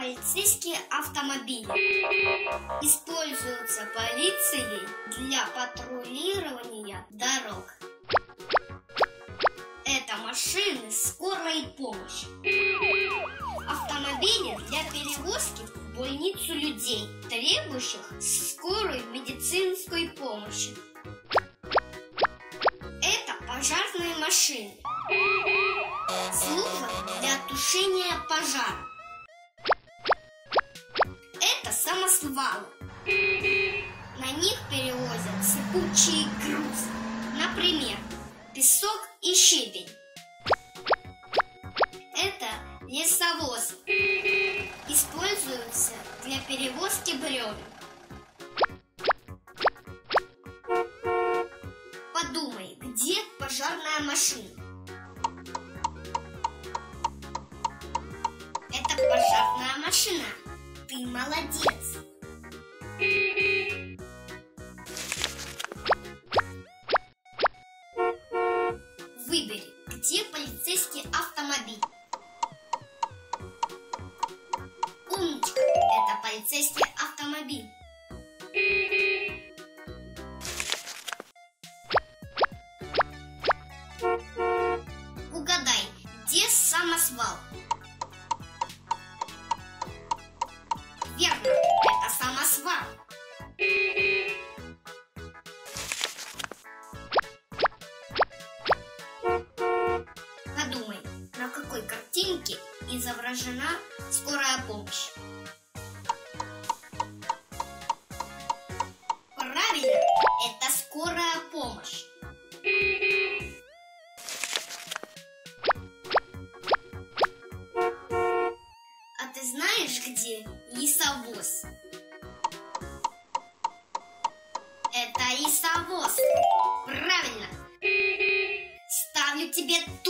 полицейские автомобили. Используются полицией для патрулирования дорог. Это машины скорой помощи. Автомобили для перевозки в больницу людей, требующих скорой медицинской помощи. Это пожарные машины. Служба для тушения пожара. Это самосвалы. На них перевозят сыпучие грузы, например, песок и щебень. Это лесовозы. Используются для перевозки бревен. Подумай, где пожарная машина? Пожарная машина. Ты молодец. Выбери, где полицейский автомобиль. Умничка, это полицейский автомобиль. Угадай, где самосвал? Верно, это самосвал. Подумай, на какой картинке изображена скорая помощь? Правильно, это скорая помощь. Ты знаешь, где лесовоз? Это лесовоз. Правильно. Ставлю тебе